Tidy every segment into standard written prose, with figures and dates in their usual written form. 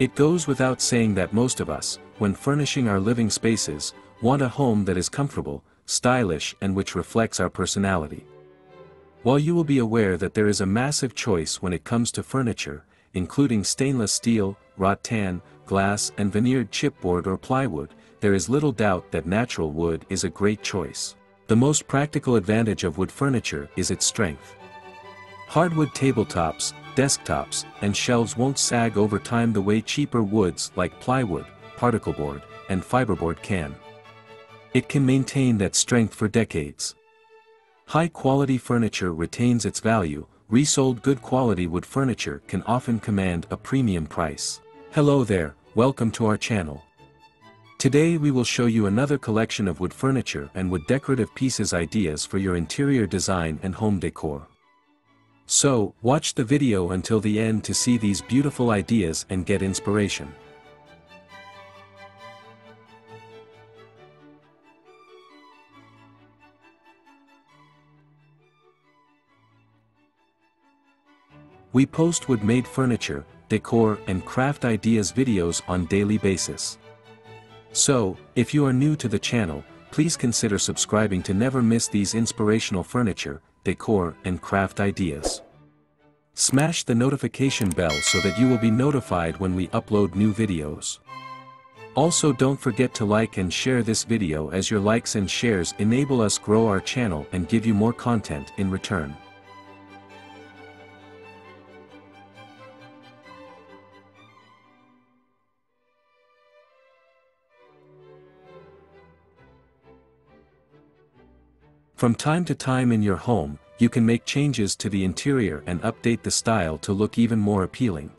It goes without saying that most of us, when furnishing our living spaces, want a home that is comfortable, stylish and which reflects our personality. While you will be aware that there is a massive choice when it comes to furniture, including stainless steel, rattan, glass and veneered chipboard or plywood, there is little doubt that natural wood is a great choice. The most practical advantage of wood furniture is its strength. Hardwood tabletops, desktops, and shelves won't sag over time the way cheaper woods like plywood, particleboard, and fiberboard can. It can maintain that strength for decades. High-quality furniture retains its value. Resold good quality wood furniture can often command a premium price. Hello there, welcome to our channel. Today we will show you another collection of wood furniture and wood decorative pieces ideas for your interior design and home decor. So, watch the video until the end to see these beautiful ideas and get inspiration. We post wood-made furniture, decor and craft ideas videos on daily basis. So, if you are new to the channel, please consider subscribing to never miss these inspirational furniture, decor and craft ideas. Smash the notification bell so that you will be notified when we upload new videos. Also don't forget to like and share this video as your likes and shares enable us grow our channel and give you more content in return. From time to time in your home, you can make changes to the interior and update the style to look even more appealing.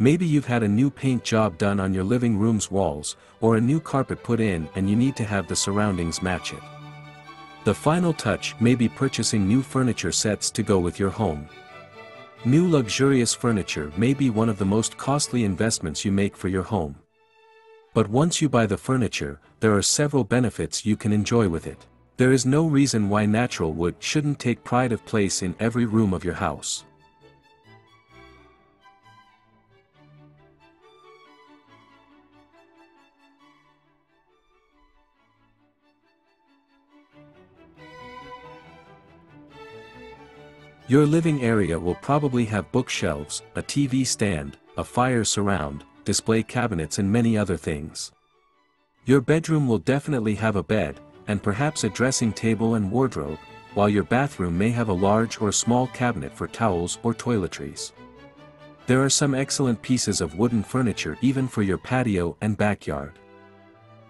Maybe you've had a new paint job done on your living room's walls, or a new carpet put in and you need to have the surroundings match it. The final touch may be purchasing new furniture sets to go with your home. New luxurious furniture may be one of the most costly investments you make for your home. But once you buy the furniture, there are several benefits you can enjoy with it. There is no reason why natural wood shouldn't take pride of place in every room of your house. Your living area will probably have bookshelves, a TV stand, a fire surround, display cabinets and many other things. Your bedroom will definitely have a bed, and perhaps a dressing table and wardrobe, while your bathroom may have a large or small cabinet for towels or toiletries. There are some excellent pieces of wooden furniture even for your patio and backyard.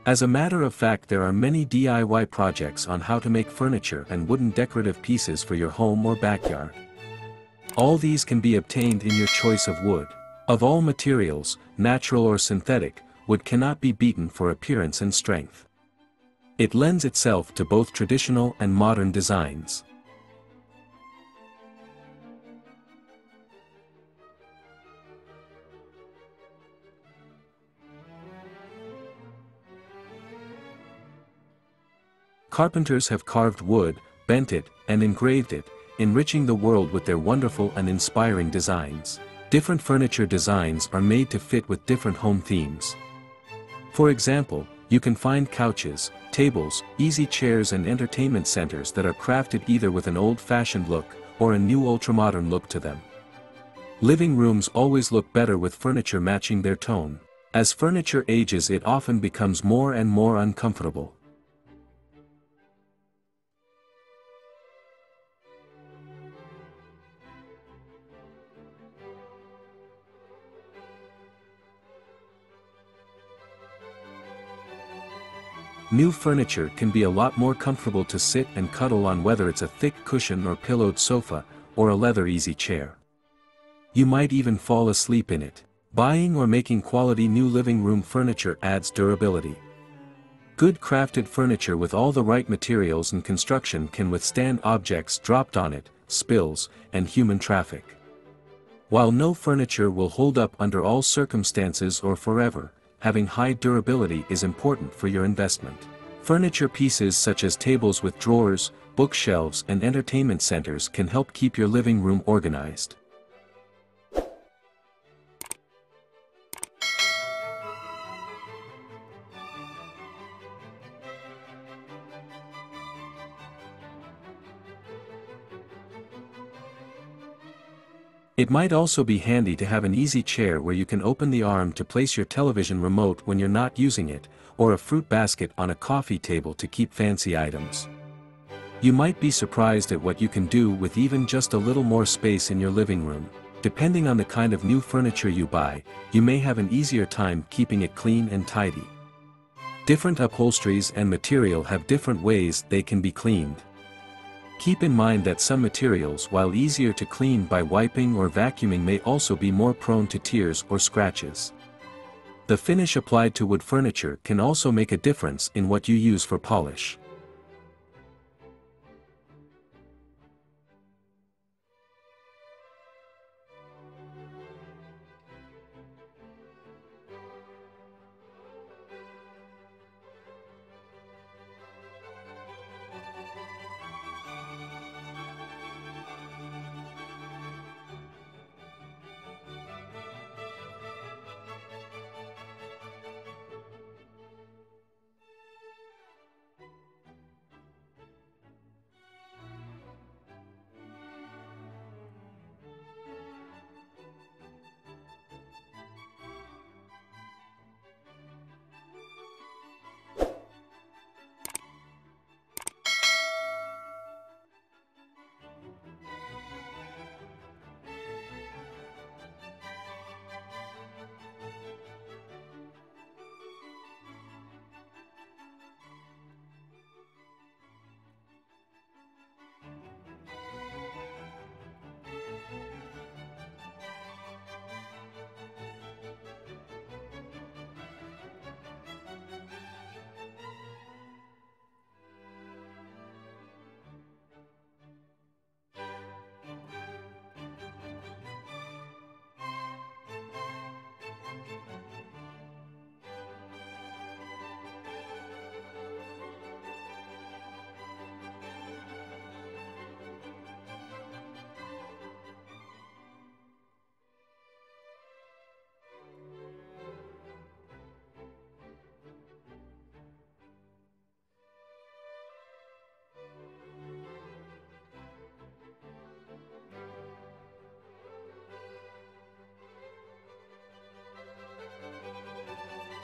As a matter of fact, there are many DIY projects on how to make furniture and wooden decorative pieces for your home or backyard. All these can be obtained in your choice of wood. Of all materials, natural or synthetic, wood cannot be beaten for appearance and strength. It lends itself to both traditional and modern designs. Carpenters have carved wood, bent it, and engraved it, enriching the world with their wonderful and inspiring designs. Different furniture designs are made to fit with different home themes. For example, you can find couches, tables, easy chairs and entertainment centers that are crafted either with an old-fashioned look, or a new ultramodern look to them. Living rooms always look better with furniture matching their tone. As furniture ages, it often becomes more and more uncomfortable. New furniture can be a lot more comfortable to sit and cuddle on, whether it's a thick cushion or pillowed sofa, or a leather easy chair. You might even fall asleep in it. Buying or making quality new living room furniture adds durability. Good crafted furniture with all the right materials and construction can withstand objects dropped on it, spills, and human traffic. While no furniture will hold up under all circumstances or forever, having high durability is important for your investment. Furniture pieces such as tables with drawers, bookshelves and entertainment centers can help keep your living room organized. It might also be handy to have an easy chair where you can open the arm to place your television remote when you're not using it, or a fruit basket on a coffee table to keep fancy items. You might be surprised at what you can do with even just a little more space in your living room. Depending on the kind of new furniture you buy, you may have an easier time keeping it clean and tidy. Different upholsteries and material have different ways they can be cleaned. Keep in mind that some materials, while easier to clean by wiping or vacuuming, may also be more prone to tears or scratches. The finish applied to wood furniture can also make a difference in what you use for polish.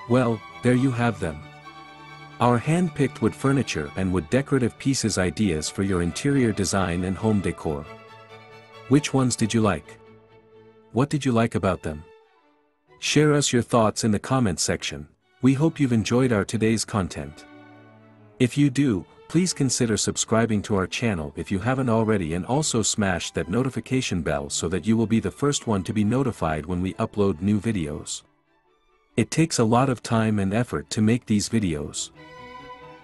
Well, there you have them. Our hand-picked wood furniture and wood decorative pieces ideas for your interior design and home decor. Which ones did you like? What did you like about them? Share us your thoughts in the comments section. We hope you've enjoyed our today's content. If you do, please consider subscribing to our channel if you haven't already, and also smash that notification bell so that you will be the first one to be notified when we upload new videos. It takes a lot of time and effort to make these videos.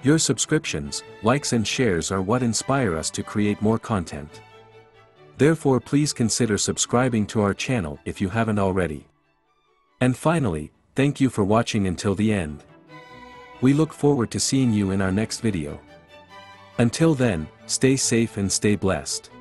Your subscriptions, likes and shares are what inspire us to create more content. Therefore, please consider subscribing to our channel if you haven't already. And finally, thank you for watching until the end. We look forward to seeing you in our next video. Until then, stay safe and stay blessed.